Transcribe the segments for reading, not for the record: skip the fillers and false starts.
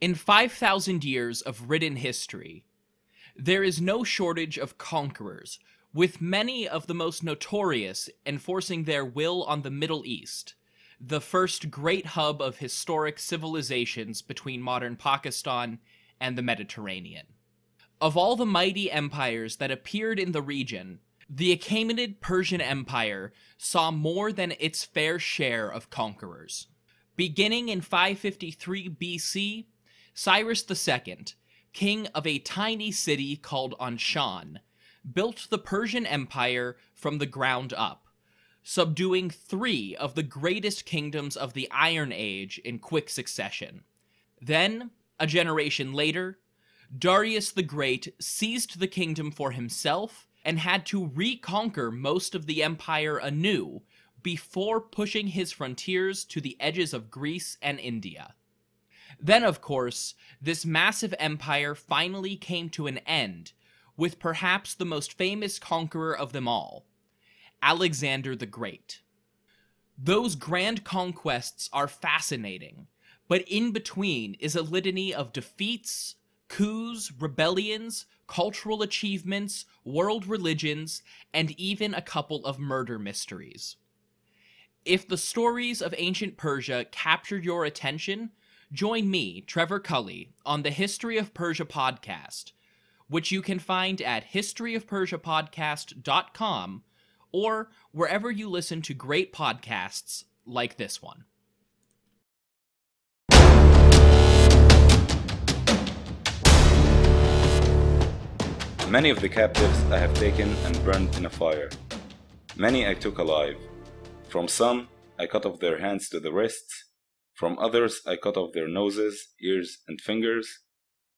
In 5,000 years of written history, there is no shortage of conquerors, with many of the most notorious enforcing their will on the Middle East, the first great hub of historic civilizations between modern Pakistan and the Mediterranean. Of all the mighty empires that appeared in the region, the Achaemenid Persian Empire saw more than its fair share of conquerors. Beginning in 553 BC, Cyrus II, king of a tiny city called Anshan, built the Persian Empire from the ground up, subduing three of the greatest kingdoms of the Iron Age in quick succession. Then, a generation later, Darius the Great seized the kingdom for himself and had to reconquer most of the empire anew before pushing his frontiers to the edges of Greece and India. Then, of course, this massive empire finally came to an end, with perhaps the most famous conqueror of them all, Alexander the Great. Those grand conquests are fascinating, but in between is a litany of defeats, coups, rebellions, cultural achievements, world religions, and even a couple of murder mysteries. If the stories of ancient Persia captured your attention, join me, Trevor Cully, on the History of Persia podcast, which you can find at historyofpersiapodcast.com or wherever you listen to great podcasts like this one. Many of the captives I have taken and burned in a fire. Many I took alive. From some I cut off their hands to the wrists. From others I cut off their noses, ears, and fingers.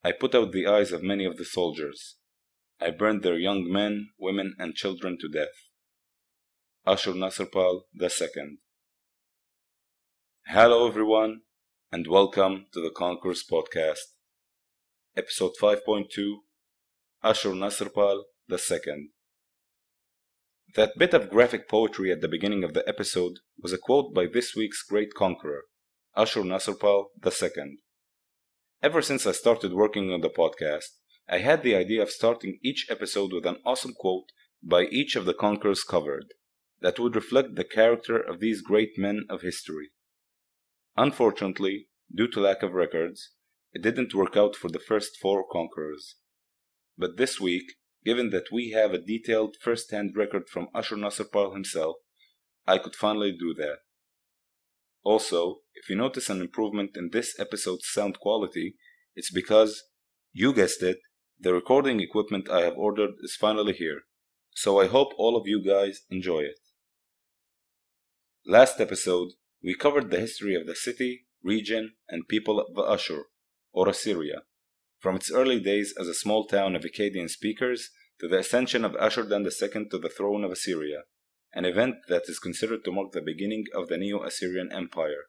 I put out the eyes of many of the soldiers. I burned their young men, women, and children to death. Ashurnasirpal II. Hello everyone, and welcome to the Conquerors Podcast. Episode 5.2, Ashurnasirpal II. That bit of graphic poetry at the beginning of the episode was a quote by this week's great conqueror, Ashurnasirpal II. Ever since I started working on the podcast, I had the idea of starting each episode with an awesome quote by each of the conquerors covered that would reflect the character of these great men of history. Unfortunately, due to lack of records, it didn't work out for the first four conquerors. But this week, given that we have a detailed first-hand record from Ashurnasirpal himself, I could finally do that. Also, if you notice an improvement in this episode's sound quality, it's because, you guessed it, the recording equipment I have ordered is finally here, so I hope all of you guys enjoy it. Last episode, we covered the history of the city, region, and people of Ashur, or Assyria, from its early days as a small town of Akkadian speakers to the ascension of Ashurdan II to the throne of Assyria, an event that is considered to mark the beginning of the Neo-Assyrian Empire,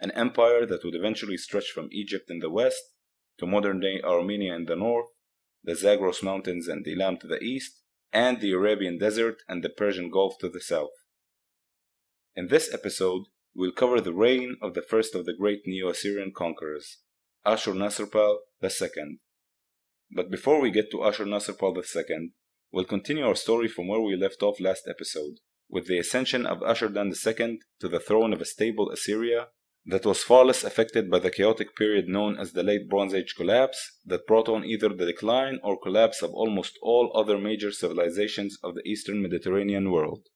an empire that would eventually stretch from Egypt in the west to modern-day Armenia in the north, the Zagros Mountains and Elam to the east, and the Arabian Desert and the Persian Gulf to the south. In this episode, we'll cover the reign of the first of the great Neo-Assyrian conquerors, Ashurnasirpal II. But before we get to Ashurnasirpal II, we'll continue our story from where we left off last episode, with the ascension of Ashurdan II to the throne of a stable Assyria that was far less affected by the chaotic period known as the Late Bronze Age Collapse that brought on either the decline or collapse of almost all other major civilizations of the Eastern Mediterranean world.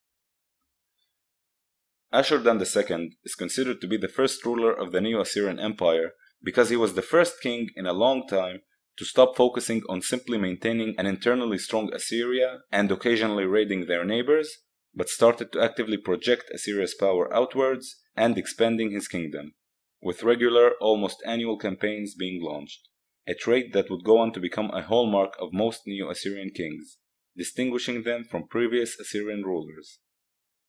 Ashurdan II is considered to be the first ruler of the Neo-Assyrian Empire because he was the first king in a long time to stop focusing on simply maintaining an internally strong Assyria and occasionally raiding their neighbors, but started to actively project Assyria's power outwards and expanding his kingdom, with regular, almost annual campaigns being launched, a trait that would go on to become a hallmark of most Neo-Assyrian kings, distinguishing them from previous Assyrian rulers.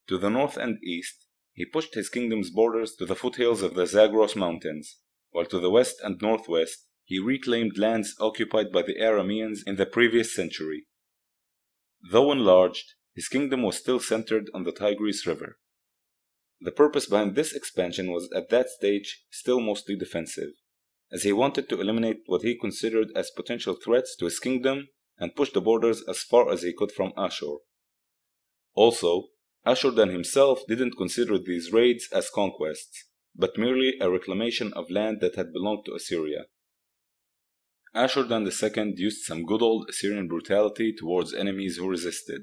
To the north and east, he pushed his kingdom's borders to the foothills of the Zagros Mountains, while to the west and northwest, he reclaimed lands occupied by the Arameans in the previous century. Though enlarged, his kingdom was still centered on the Tigris River. The purpose behind this expansion was at that stage still mostly defensive, as he wanted to eliminate what he considered as potential threats to his kingdom and push the borders as far as he could from Ashur. Also, Ashurdan himself didn't consider these raids as conquests, but merely a reclamation of land that had belonged to Assyria. Ashurdan II used some good old Assyrian brutality towards enemies who resisted,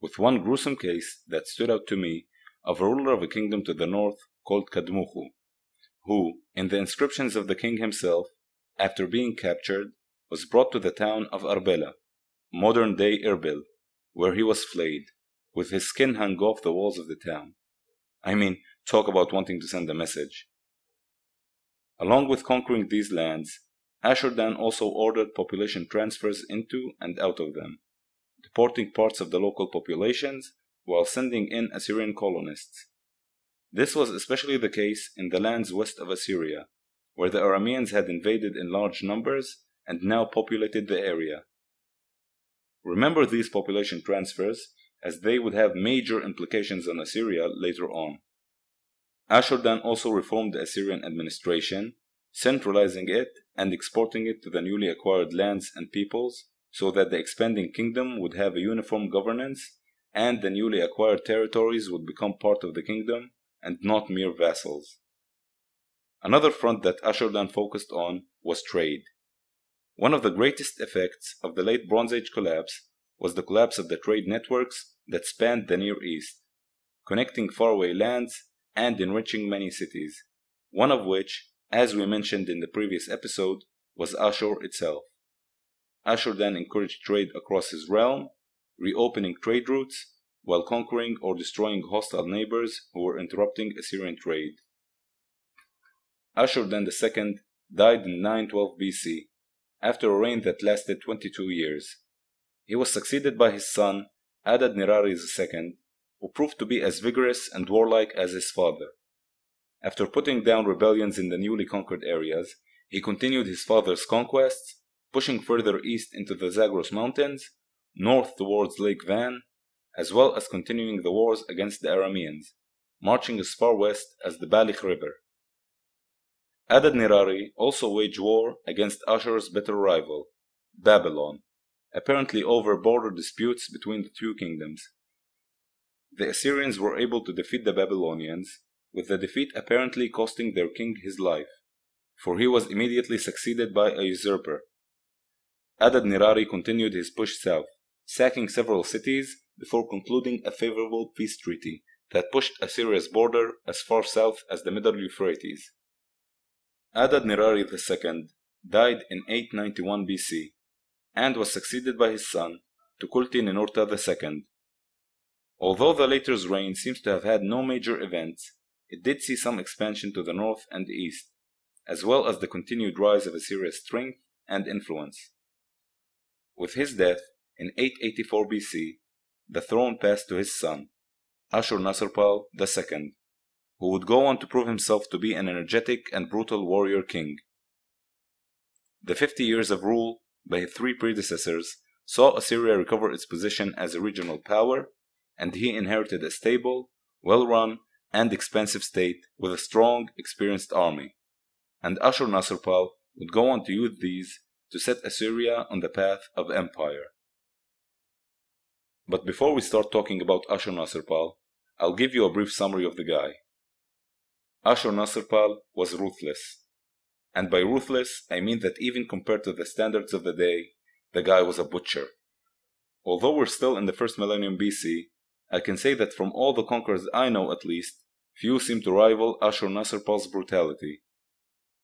with one gruesome case that stood out to me of a ruler of a kingdom to the north called Kadmuchu, who, in the inscriptions of the king himself, after being captured, was brought to the town of Arbela, modern-day Erbil, where he was flayed, with his skin hung off the walls of the town. I mean, talk about wanting to send a message. Along with conquering these lands, Ashurdan also ordered population transfers into and out of them, deporting parts of the local populations while sending in Assyrian colonists. This was especially the case in the lands west of Assyria, where the Arameans had invaded in large numbers and now populated the area. Remember these population transfers, as they would have major implications on Assyria later on. Ashurdan also reformed the Assyrian administration, centralizing it and exporting it to the newly acquired lands and peoples, so that the expanding kingdom would have a uniform governance and the newly acquired territories would become part of the kingdom and not mere vassals. Another front that Ashurdan focused on was trade. One of the greatest effects of the Late Bronze Age collapse was the collapse of the trade networks that spanned the Near East, connecting faraway lands and enriching many cities, one of which, as we mentioned in the previous episode, was Ashur itself. Ashurdan encouraged trade across his realm, reopening trade routes while conquering or destroying hostile neighbors who were interrupting Assyrian trade. Ashurdan II died in 912 BC, after a reign that lasted 22 years. He was succeeded by his son, Adad Niraris II, who proved to be as vigorous and warlike as his father. After putting down rebellions in the newly conquered areas, he continued his father's conquests, pushing further east into the Zagros Mountains, north towards Lake Van, as well as continuing the wars against the Arameans, marching as far west as the Balikh River. Adad Nirari also waged war against Ashur's bitter rival, Babylon, apparently over border disputes between the two kingdoms. The Assyrians were able to defeat the Babylonians, with the defeat apparently costing their king his life, for he was immediately succeeded by a usurper. Adad Nirari continued his push south, sacking several cities before concluding a favorable peace treaty that pushed Assyria's border as far south as the Middle Euphrates. Adad Nirari II died in 891 BC and was succeeded by his son, Tukulti Ninurta II. Although the later's reign seems to have had no major events, it did see some expansion to the north and east, as well as the continued rise of Assyria's strength and influence. With his death, in 884 BC, the throne passed to his son, Ashurnasirpal II, who would go on to prove himself to be an energetic and brutal warrior king. The 50 years of rule by his three predecessors saw Assyria recover its position as a regional power, and he inherited a stable, well-run, and expansive state with a strong, experienced army. And Ashurnasirpal would go on to use these to set Assyria on the path of empire. But before we start talking about Ashurnasirpal, I'll give you a brief summary of the guy. Ashurnasirpal was ruthless. And by ruthless, I mean that even compared to the standards of the day, the guy was a butcher. Although we're still in the first millennium BC, I can say that from all the conquerors I know at least, few seem to rival Ashurnasirpal's brutality.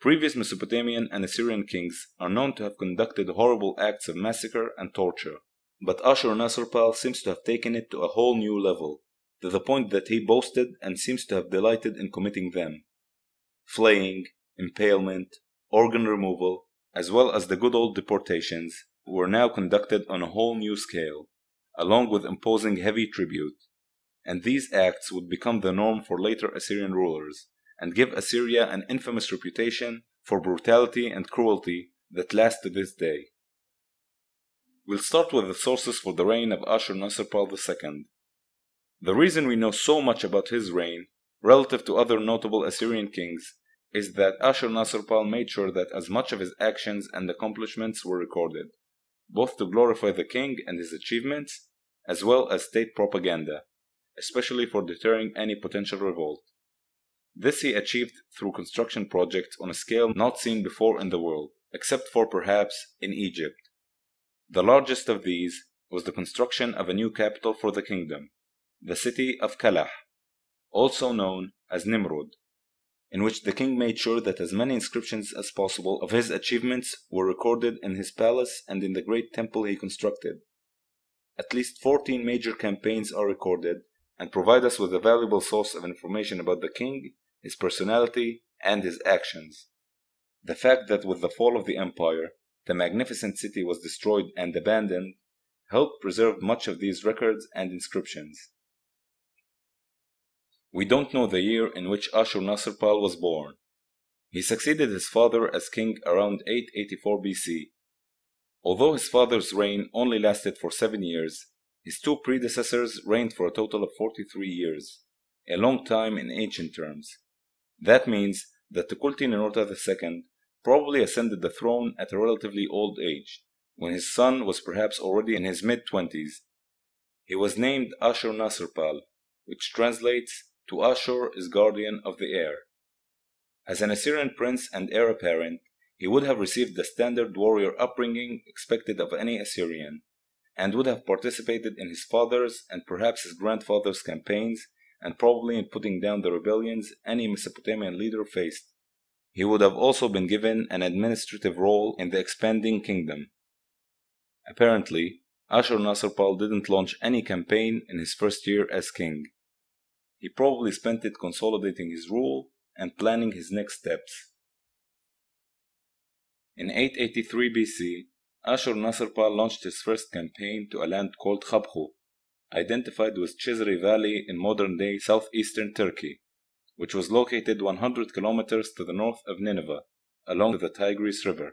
Previous Mesopotamian and Assyrian kings are known to have conducted horrible acts of massacre and torture, but Ashurnasirpal seems to have taken it to a whole new level, to the point that he boasted and seems to have delighted in committing them. Flaying, impalement, organ removal, as well as the good old deportations, were now conducted on a whole new scale, along with imposing heavy tribute, and these acts would become the norm for later Assyrian rulers, and give Assyria an infamous reputation for brutality and cruelty that lasts to this day. We'll start with the sources for the reign of Ashurnasirpal II. The reason we know so much about his reign, relative to other notable Assyrian kings, is that Ashurnasirpal made sure that as much of his actions and accomplishments were recorded, both to glorify the king and his achievements, as well as state propaganda, especially for deterring any potential revolt. This he achieved through construction projects on a scale not seen before in the world, except for perhaps in Egypt. The largest of these was the construction of a new capital for the kingdom, the city of Kalah, also known as Nimrud, in which the king made sure that as many inscriptions as possible of his achievements were recorded in his palace and in the great temple he constructed. At least 14 major campaigns are recorded and provide us with a valuable source of information about the king, his personality, and his actions. The fact that with the fall of the empire, the magnificent city was destroyed and abandoned helped preserve much of these records and inscriptions. We don't know the year in which Ashurnasirpal was born. He succeeded his father as king around 884 BC. Although his father's reign only lasted for 7 years, his two predecessors reigned for a total of 43 years, a long time in ancient terms. That means that Tukulti Ninurta II probably ascended the throne at a relatively old age, when his son was perhaps already in his mid-20s. He was named Ashurnasirpal, which translates to Ashur is guardian of the air. As an Assyrian prince and heir apparent, he would have received the standard warrior upbringing expected of any Assyrian, and would have participated in his father's and perhaps his grandfather's campaigns, and probably in putting down the rebellions any Mesopotamian leader faced. He would have also been given an administrative role in the expanding kingdom. Apparently, Ashurnasirpal didn't launch any campaign in his first year as king. He probably spent it consolidating his rule and planning his next steps. In 883 BC, Ashurnasirpal launched his first campaign to a land called Khabhu, identified with Cizre Valley in modern-day southeastern Turkey, which was located 100 kilometers to the north of Nineveh, along the Tigris River.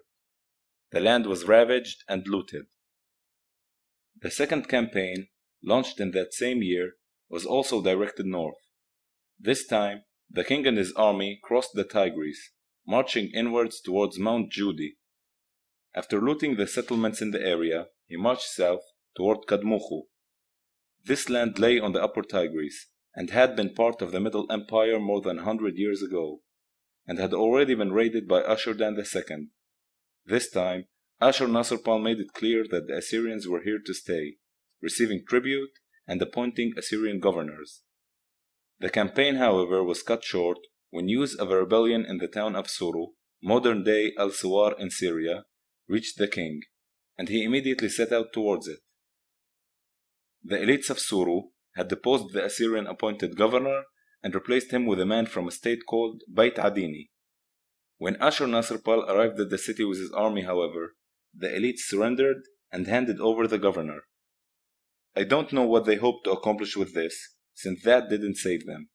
The land was ravaged and looted. The second campaign, launched in that same year, was also directed north. This time, the king and his army crossed the Tigris, marching inwards towards Mount Judi. After looting the settlements in the area, he marched south toward Kadmuchu. This land lay on the upper Tigris, and had been part of the Middle Empire more than 100 years ago, and had already been raided by Ashurdan II. This time, Ashurnasirpal made it clear that the Assyrians were here to stay, receiving tribute and appointing Assyrian governors. The campaign, however, was cut short when news of a rebellion in the town of Suru, modern-day Al-Suwar in Syria, reached the king, and he immediately set out towards it. The elites of Suru had deposed the Assyrian-appointed governor and replaced him with a man from a state called Bayt Adini. When Ashurnasirpal arrived at the city with his army, however, the elites surrendered and handed over the governor. I don't know what they hoped to accomplish with this, since that didn't save them,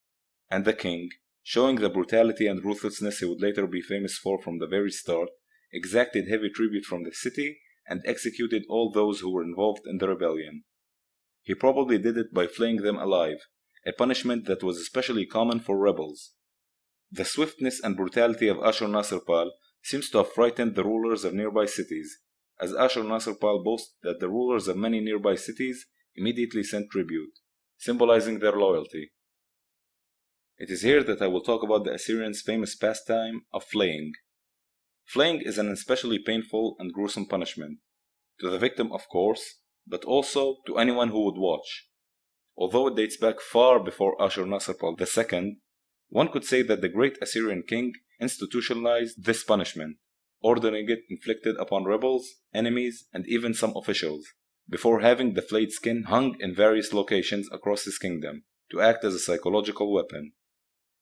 and the king, showing the brutality and ruthlessness he would later be famous for from the very start, exacted heavy tribute from the city and executed all those who were involved in the rebellion. He probably did it by flaying them alive, a punishment that was especially common for rebels. The swiftness and brutality of Ashurnasirpal seems to have frightened the rulers of nearby cities, as Ashurnasirpal boasts that the rulers of many nearby cities immediately sent tribute, symbolizing their loyalty. It is here that I will talk about the Assyrians' famous pastime of flaying. Flaying is an especially painful and gruesome punishment, to the victim of course, but also to anyone who would watch. Although it dates back far before Ashurnasirpal II, one could say that the great Assyrian king institutionalized this punishment, ordering it inflicted upon rebels, enemies, and even some officials, before having the flayed skin hung in various locations across his kingdom, to act as a psychological weapon.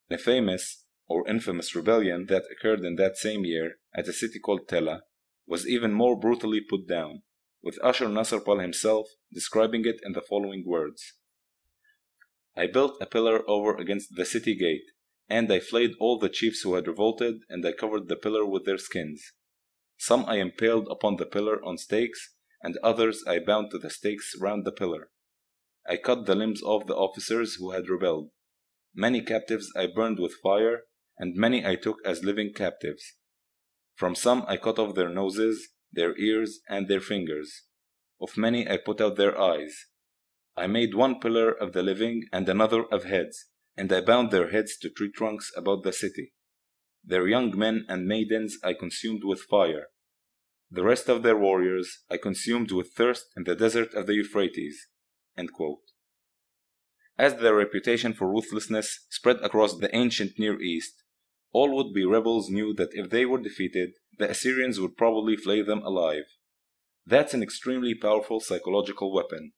The famous or infamous rebellion that occurred in that same year at a city called Tela was even more brutally put down, with Ashurnasirpal himself describing it in the following words. I built a pillar over against the city gate, and I flayed all the chiefs who had revolted, and I covered the pillar with their skins. Some I impaled upon the pillar on stakes, and others I bound to the stakes round the pillar. I cut the limbs off the officers who had rebelled. Many captives I burned with fire, and many I took as living captives. From some I cut off their noses, their ears, and their fingers. Of many I put out their eyes. I made one pillar of the living and another of heads, and I bound their heads to tree trunks about the city. Their young men and maidens I consumed with fire. The rest of their warriors I consumed with thirst in the desert of the Euphrates." End quote. As their reputation for ruthlessness spread across the ancient Near East, all would-be rebels knew that if they were defeated, the Assyrians would probably flay them alive. That's an extremely powerful psychological weapon.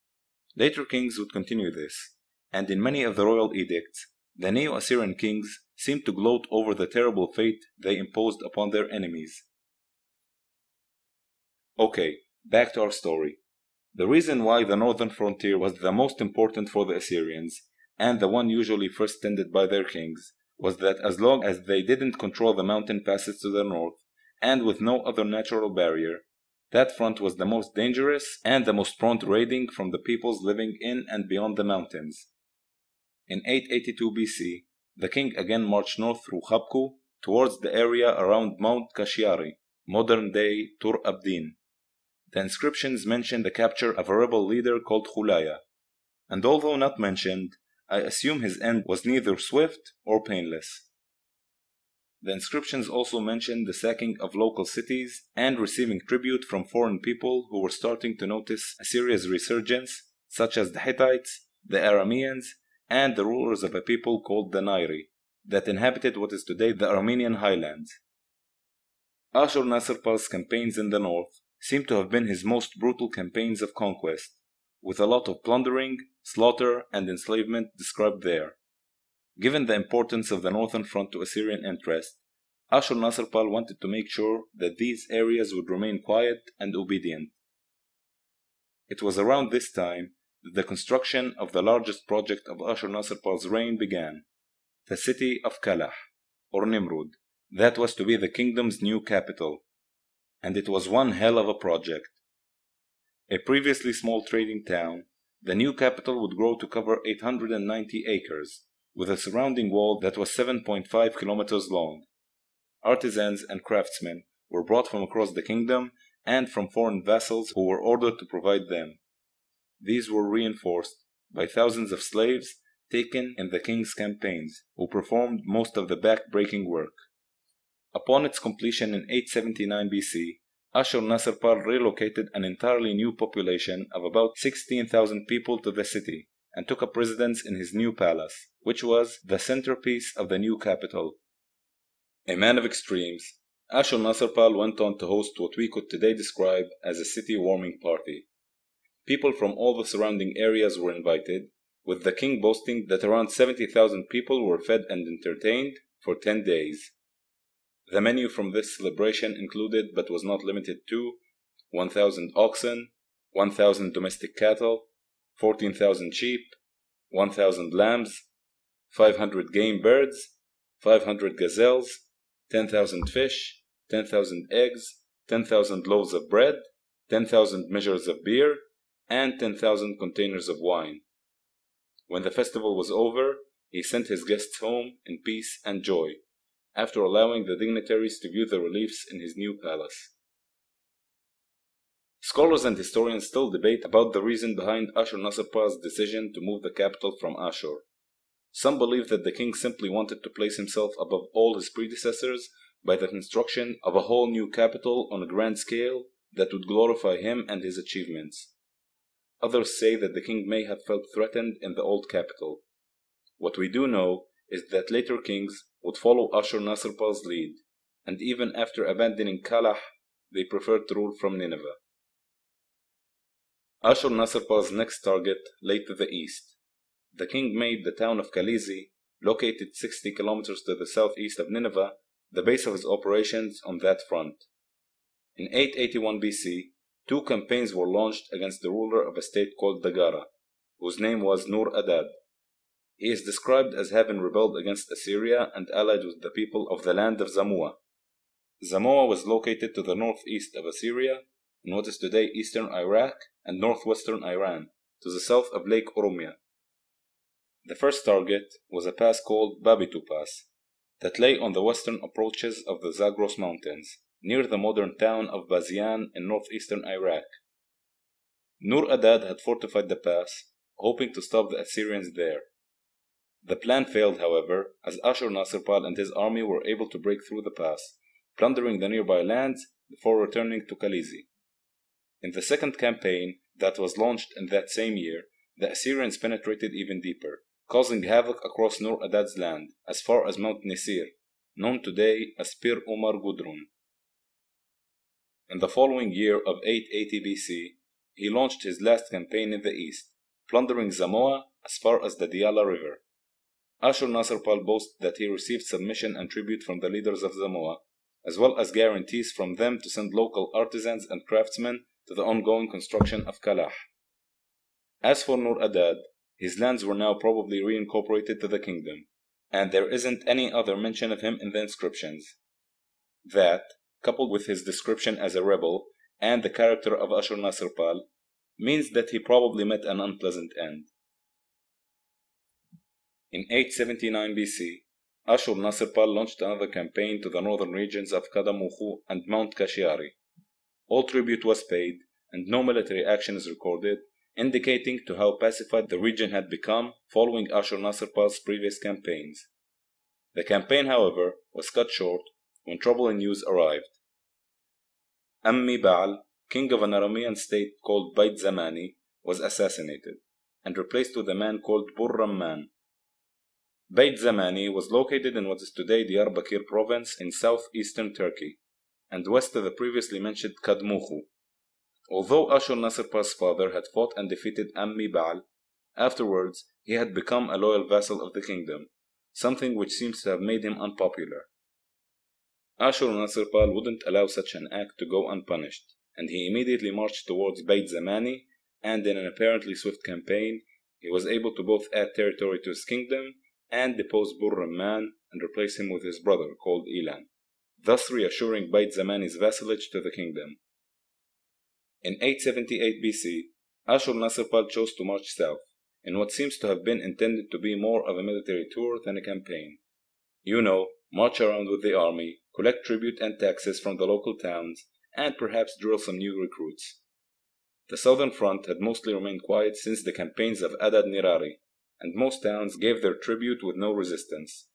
Later kings would continue this, and in many of the royal edicts, the Neo-Assyrian kings seemed to gloat over the terrible fate they imposed upon their enemies. Okay, back to our story. The reason why the northern frontier was the most important for the Assyrians, and the one usually first tended by their kings, was that as long as they didn't control the mountain passes to the north, and with no other natural barrier, that front was the most dangerous and the most prone to raiding from the peoples living in and beyond the mountains. In 882 BC, the king again marched north through Khabhu towards the area around Mount Kashiari, modern-day Tur Abdin. The inscriptions mention the capture of a rebel leader called Khulaya, and although not mentioned, I assume his end was neither swift or painless. The inscriptions also mention the sacking of local cities and receiving tribute from foreign people who were starting to notice Assyria's resurgence, such as the Hittites, the Arameans, and the rulers of a people called the Nairi, that inhabited what is today the Armenian highlands. Ashurnasirpal's campaigns in the north seem to have been his most brutal campaigns of conquest, with a lot of plundering, slaughter, and enslavement described there. Given the importance of the northern front to Assyrian interest, Ashurnasirpal wanted to make sure that these areas would remain quiet and obedient. It was around this time that the construction of the largest project of Ashurnasirpal's reign began, the city of Kalah, or Nimrud, that was to be the kingdom's new capital. And it was one hell of a project. A previously small trading town, the new capital would grow to cover 890 acres, with a surrounding wall that was 7.5 kilometers long. Artisans and craftsmen were brought from across the kingdom and from foreign vassals who were ordered to provide them. These were reinforced by thousands of slaves taken in the king's campaigns, who performed most of the back-breaking work. Upon its completion in 879 BC, Ashurnasirpal relocated an entirely new population of about 16,000 people to the city and took up residence in his new palace, which was the centerpiece of the new capital. A man of extremes, Ashurnasirpal went on to host what we could today describe as a city warming party. People from all the surrounding areas were invited, with the king boasting that around 70,000 people were fed and entertained for 10 days. The menu from this celebration included, but was not limited to, 1,000 oxen, 1,000 domestic cattle, 14,000 sheep, 1,000 lambs, 500 game birds, 500 gazelles, 10,000 fish, 10,000 eggs, 10,000 loaves of bread, 10,000 measures of beer, and 10,000 containers of wine. When the festival was over, he sent his guests home in peace and joy, after allowing the dignitaries to view the reliefs in his new palace. Scholars and historians still debate about the reason behind Ashurnasirpal's decision to move the capital from Ashur. Some believe that the king simply wanted to place himself above all his predecessors by the construction of a whole new capital on a grand scale that would glorify him and his achievements. Others say that the king may have felt threatened in the old capital. What we do know is that later kings would follow Ashurnasirpal's lead, and even after abandoning Kalah, they preferred to rule from Nineveh. Ashurnasirpal's next target lay to the east. The king made the town of Kalizi, located 60 kilometers to the southeast of Nineveh, the base of his operations on that front. In 881 BC, two campaigns were launched against the ruler of a state called Dagara, whose name was Nur Adad. He is described as having rebelled against Assyria and allied with the people of the land of Zamua. Zamua was located to the northeast of Assyria, in what is today eastern Iraq and northwestern Iran, to the south of Lake Oromia. The first target was a pass called Babitu Pass, that lay on the western approaches of the Zagros Mountains, near the modern town of Bazian in northeastern Iraq. Nur Adad had fortified the pass, hoping to stop the Assyrians there. The plan failed, however, as Ashurnasirpal and his army were able to break through the pass, plundering the nearby lands before returning to Kalizi. In the second campaign that was launched in that same year, the Assyrians penetrated even deeper, causing havoc across Nur Adad's land as far as Mount Nisir, known today as Pir Umar Gudrun. In the following year of 880 BC, he launched his last campaign in the east, plundering Zamua as far as the Diyala River. Ashurnasirpal boasts that he received submission and tribute from the leaders of Zamua, as well as guarantees from them to send local artisans and craftsmen to the ongoing construction of Kalah. As for Nur Adad, his lands were now probably reincorporated to the kingdom, and there isn't any other mention of him in the inscriptions. That, coupled with his description as a rebel and the character of Ashurnasirpal, means that he probably met an unpleasant end. In 879 BC, Ashurnasirpal launched another campaign to the northern regions of Kadmuchu and Mount Kashiari. All tribute was paid, and no military action is recorded, indicating to how pacified the region had become following Ashurnasirpal's previous campaigns. The campaign, however, was cut short when troubling news arrived. Ammi Baal, king of an Aramean state called Bait Zamani, was assassinated and replaced with a man called Burramman. Bait Zamani was located in what is today Diyarbakir province in southeastern Turkey, and west of the previously mentioned Kadmuchu. Although Ashurnasirpal's father had fought and defeated Ammi Baal, afterwards he had become a loyal vassal of the kingdom, something which seems to have made him unpopular. Ashurnasirpal wouldn't allow such an act to go unpunished, and he immediately marched towards Bait Zamani, and in an apparently swift campaign, he was able to both add territory to his kingdom and depose Burramman and replace him with his brother called Ilan, thus reassuring Bait Zamani's vassalage to the kingdom. In 878 BC, Ashurnasirpal chose to march south, in what seems to have been intended to be more of a military tour than a campaign. You know, march around with the army, collect tribute and taxes from the local towns, and perhaps drill some new recruits. The southern front had mostly remained quiet since the campaigns of Adad Nirari, and most towns gave their tribute with no resistance.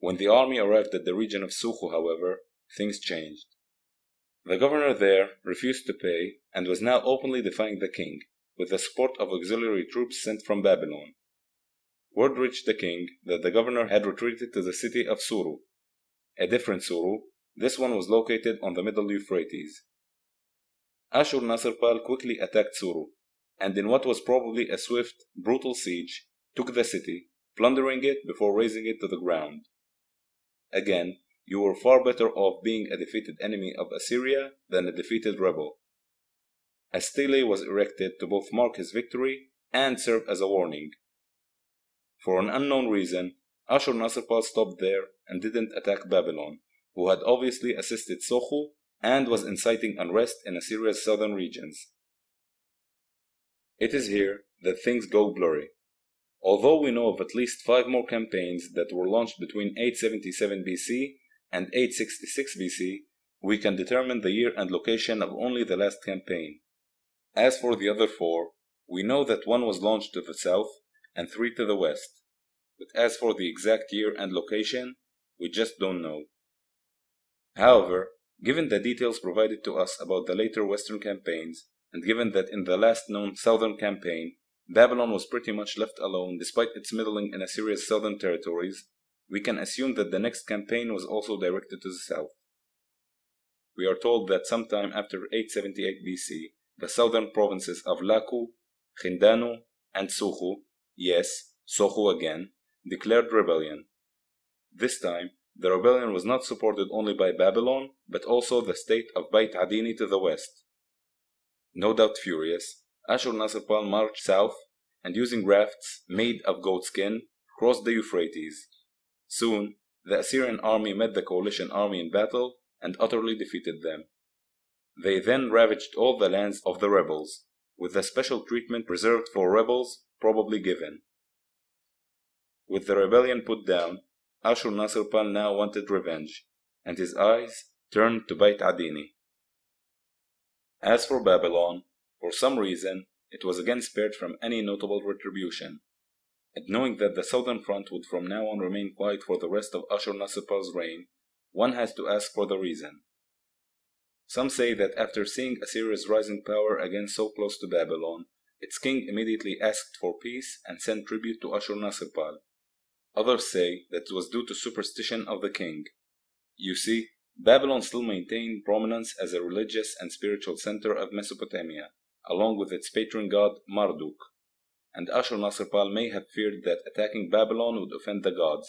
When the army arrived at the region of Suhu, however, things changed. The governor there refused to pay and was now openly defying the king, with the support of auxiliary troops sent from Babylon. Word reached the king that the governor had retreated to the city of Suru. A different Suru, this one was located on the Middle Euphrates. Ashurnasirpal quickly attacked Suru, and in what was probably a swift, brutal siege, took the city, plundering it before razing it to the ground. Again, you were far better off being a defeated enemy of Assyria than a defeated rebel. A stele was erected to both mark his victory and serve as a warning. For an unknown reason, Ashurnasirpal stopped there and didn't attack Babylon, who had obviously assisted Suhu and was inciting unrest in Assyria's southern regions. It is here that things go blurry. Although we know of at least 5 more campaigns that were launched between 877 BC and 866 BC, we can determine the year and location of only the last campaign. As for the other 4, we know that one was launched to the south and 3 to the west, but as for the exact year and location, we just don't know. However, given the details provided to us about the later western campaigns, and given that in the last known southern campaign, Babylon was pretty much left alone despite its meddling in Assyria's southern territories, we can assume that the next campaign was also directed to the south. We are told that sometime after 878 BC, the southern provinces of Laku, Khindanu, and Suhu, yes, Suhu again, declared rebellion. This time, the rebellion was not supported only by Babylon, but also the state of Bayt Adini to the west. No doubt furious, Ashurnasirpal marched south and, using rafts made of goatskin, crossed the Euphrates. Soon, the Assyrian army met the coalition army in battle and utterly defeated them. They then ravaged all the lands of the rebels, with the special treatment reserved for rebels probably given. With the rebellion put down, Ashurnasirpal now wanted revenge, and his eyes turned to Bayt Adini. As for Babylon, for some reason, it was again spared from any notable retribution, and knowing that the southern front would from now on remain quiet for the rest of Ashurnasirpal's reign, one has to ask for the reason. Some say that after seeing Assyria's rising power again so close to Babylon, its king immediately asked for peace and sent tribute to Ashurnasirpal. Others say that it was due to superstition of the king. You see, Babylon still maintained prominence as a religious and spiritual center of Mesopotamia, along with its patron god Marduk, and Ashurnasirpal may have feared that attacking Babylon would offend the gods.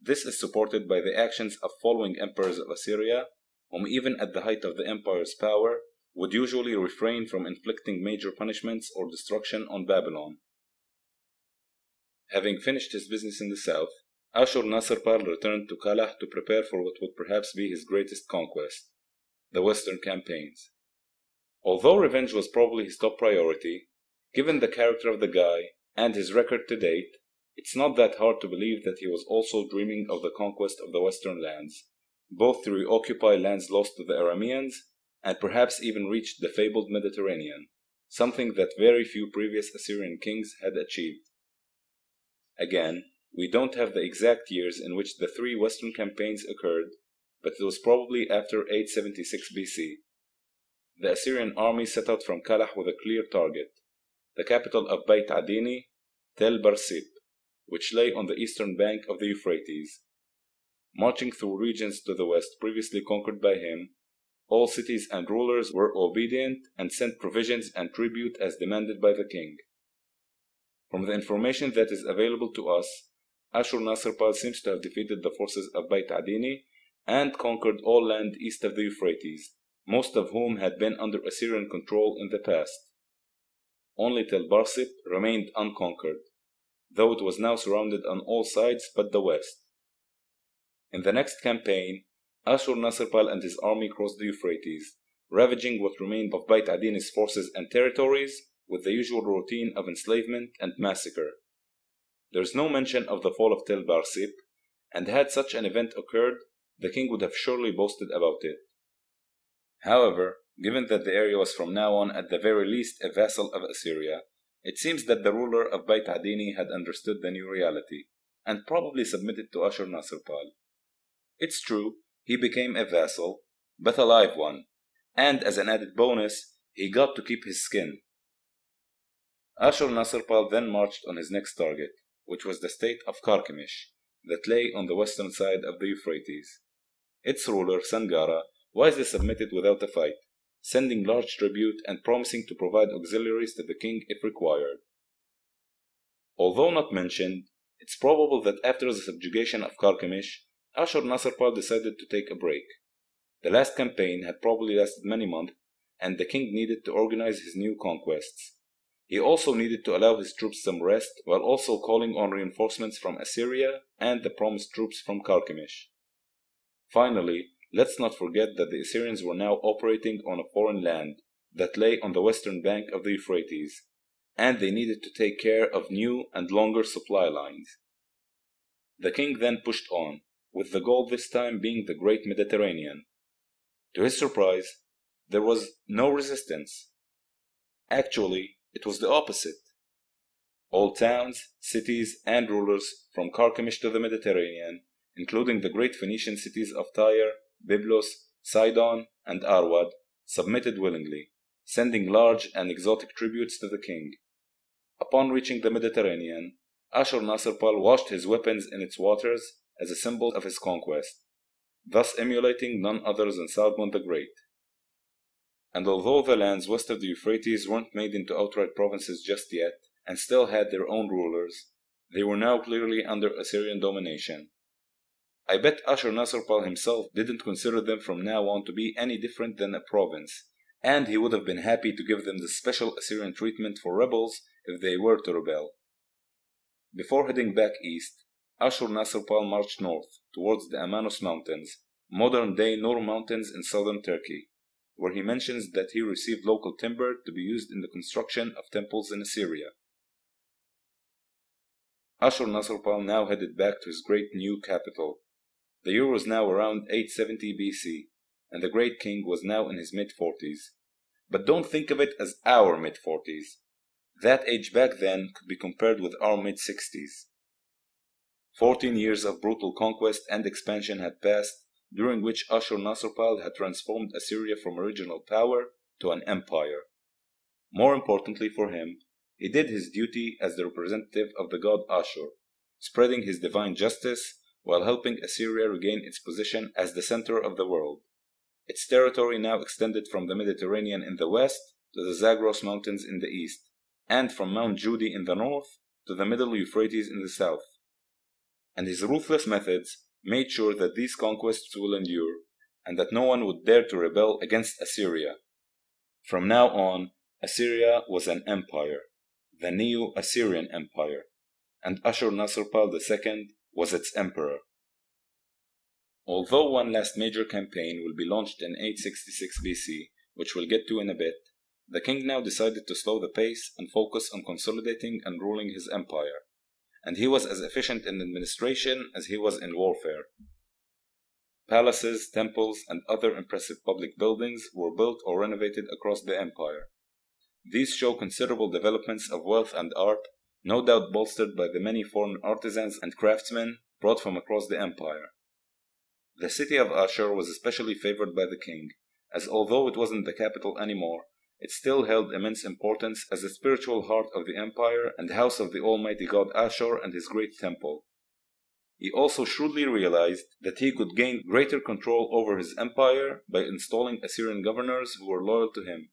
This is supported by the actions of following emperors of Assyria, whom even at the height of the empire's power, would usually refrain from inflicting major punishments or destruction on Babylon. Having finished his business in the south, Ashurnasirpal returned to Kalah to prepare for what would perhaps be his greatest conquest, the Western campaigns. Although revenge was probably his top priority, given the character of the guy and his record to date, it's not that hard to believe that he was also dreaming of the conquest of the Western lands, both to reoccupy lands lost to the Arameans and perhaps even reached the fabled Mediterranean, something that very few previous Assyrian kings had achieved. Again, we don't have the exact years in which the three Western campaigns occurred, but it was probably after 876 BC. The Assyrian army set out from Kalah with a clear target, the capital of Bayt Adini, Tel Barsip, which lay on the eastern bank of the Euphrates. Marching through regions to the west previously conquered by him, all cities and rulers were obedient and sent provisions and tribute as demanded by the king. From the information that is available to us, Ashurnasirpal seems to have defeated the forces of Bayt Adini and conquered all land east of the Euphrates, most of whom had been under Assyrian control in the past. Only Tel Barsip remained unconquered, though it was now surrounded on all sides but the west. In the next campaign, Ashurnasirpal and his army crossed the Euphrates, ravaging what remained of Bayt Adini's forces and territories with the usual routine of enslavement and massacre. There is no mention of the fall of Tel Barsip, and had such an event occurred, the king would have surely boasted about it. However, given that the area was from now on at the very least a vassal of Assyria, it seems that the ruler of Bayt Adini had understood the new reality, and probably submitted to Ashurnasirpal. It's true, he became a vassal, but a live one, and as an added bonus, he got to keep his skin. Ashurnasirpal then marched on his next target, which was the state of Carchemish, that lay on the western side of the Euphrates. Its ruler, Sangara, wisely submitted without a fight, sending large tribute and promising to provide auxiliaries to the king if required. Although not mentioned, it's probable that after the subjugation of Carchemish, Ashurnasirpal decided to take a break. The last campaign had probably lasted many months, and the king needed to organize his new conquests. He also needed to allow his troops some rest, while also calling on reinforcements from Assyria and the promised troops from Carchemish. Finally, let's not forget that the Assyrians were now operating on a foreign land that lay on the western bank of the Euphrates, and they needed to take care of new and longer supply lines. The king then pushed on, with the goal this time being the great Mediterranean. To his surprise, there was no resistance. Actually, it was the opposite. All towns, cities, and rulers from Carchemish to the Mediterranean, including the great Phoenician cities of Tyre, Byblos, Sidon, and Arwad, submitted willingly, sending large and exotic tributes to the king. Upon reaching the Mediterranean, Ashurnasirpal washed his weapons in its waters as a symbol of his conquest, thus emulating none other than Sargon the Great. And although the lands west of the Euphrates weren't made into outright provinces just yet, and still had their own rulers, they were now clearly under Assyrian domination. I bet Ashurnasirpal himself didn't consider them from now on to be any different than a province, and he would have been happy to give them the special Assyrian treatment for rebels if they were to rebel. Before heading back east, Ashurnasirpal marched north towards the Amanos Mountains, modern-day Nur Mountains in southern Turkey, where he mentions that he received local timber to be used in the construction of temples in Assyria. Ashurnasirpal now headed back to his great new capital. The year was now around 870 BC, and the great king was now in his mid-40s. But don't think of it as our mid-40s. That age back then could be compared with our mid-60s. 14 years of brutal conquest and expansion had passed, during which Ashurnasirpal had transformed Assyria from a regional power to an empire. More importantly for him, he did his duty as the representative of the god Ashur, spreading his divine justice while helping Assyria regain its position as the center of the world. Its territory now extended from the Mediterranean in the west to the Zagros Mountains in the east, and from Mount Judi in the north to the Middle Euphrates in the south. And his ruthless methods made sure that these conquests will endure, and that no one would dare to rebel against Assyria. From now on, Assyria was an empire, the Neo-Assyrian Empire, and Ashurnasirpal II was its emperor. Although one last major campaign will be launched in 866 BC, which we'll get to in a bit, the king now decided to slow the pace and focus on consolidating and ruling his empire, and he was as efficient in administration as he was in warfare. Palaces, temples, and other impressive public buildings were built or renovated across the empire. These show considerable developments of wealth and art, no doubt bolstered by the many foreign artisans and craftsmen brought from across the empire. The city of Ashur was especially favored by the king, as although it wasn't the capital anymore, it still held immense importance as the spiritual heart of the empire and house of the almighty god Ashur and his great temple. He also shrewdly realized that he could gain greater control over his empire by installing Assyrian governors who were loyal to him.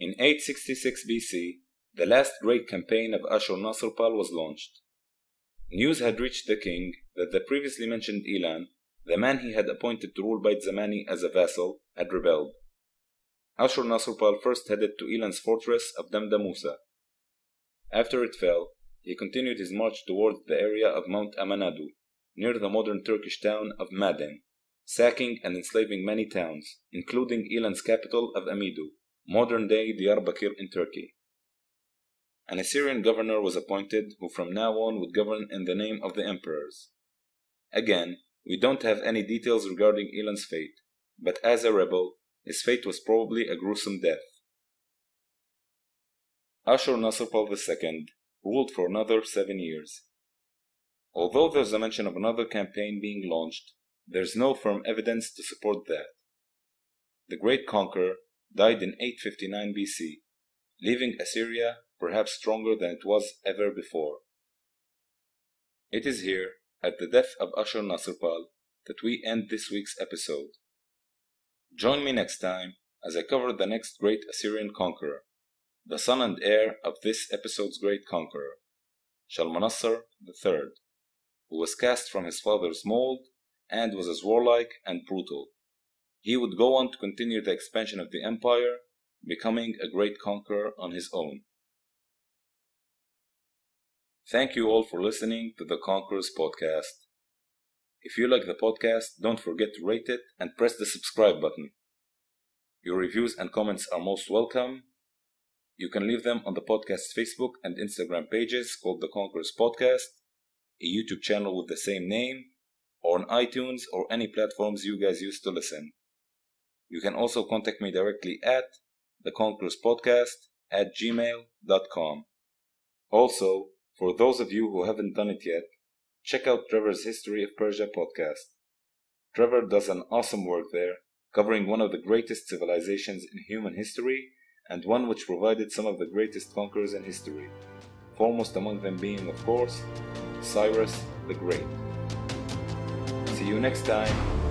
In 866 BC, the last great campaign of Ashurnasirpal was launched. News had reached the king that the previously mentioned Elan, the man he had appointed to rule Bait Zamani as a vassal, had rebelled. Ashurnasirpal first headed to Elan's fortress of Damdamusa. After it fell, he continued his march towards the area of Mount Amanadu, near the modern Turkish town of Mardin, sacking and enslaving many towns, including Elan's capital of Amidu, modern-day Diyarbakir in Turkey. An Assyrian governor was appointed who from now on would govern in the name of the emperors. Again, we don't have any details regarding Elan's fate, but as a rebel, his fate was probably a gruesome death. Ashurnasirpal II ruled for another 7 years. Although there's a mention of another campaign being launched, there's no firm evidence to support that. The great conqueror died in 859 BC, leaving Assyria perhaps stronger than it was ever before. It is here, at the death of Ashurnasirpal, that we end this week's episode. Join me next time as I cover the next great Assyrian conqueror, the son and heir of this episode's great conqueror, Shalmaneser III, who was cast from his father's mold and was as warlike and brutal. He would go on to continue the expansion of the empire, becoming a great conqueror on his own. Thank you all for listening to the Conquerors Podcast. If you like the podcast, don't forget to rate it and press the subscribe button. Your reviews and comments are most welcome. You can leave them on the podcast's Facebook and Instagram pages called The Conquerors Podcast, a YouTube channel with the same name, or on iTunes or any platforms you guys use to listen. You can also contact me directly at theconquerorspodcast@gmail.com. Also, for those of you who haven't done it yet, check out Trevor's History of Persia podcast. Trevor does an awesome work there, covering one of the greatest civilizations in human history, and one which provided some of the greatest conquerors in history, foremost among them being, of course, Cyrus the Great. See you next time.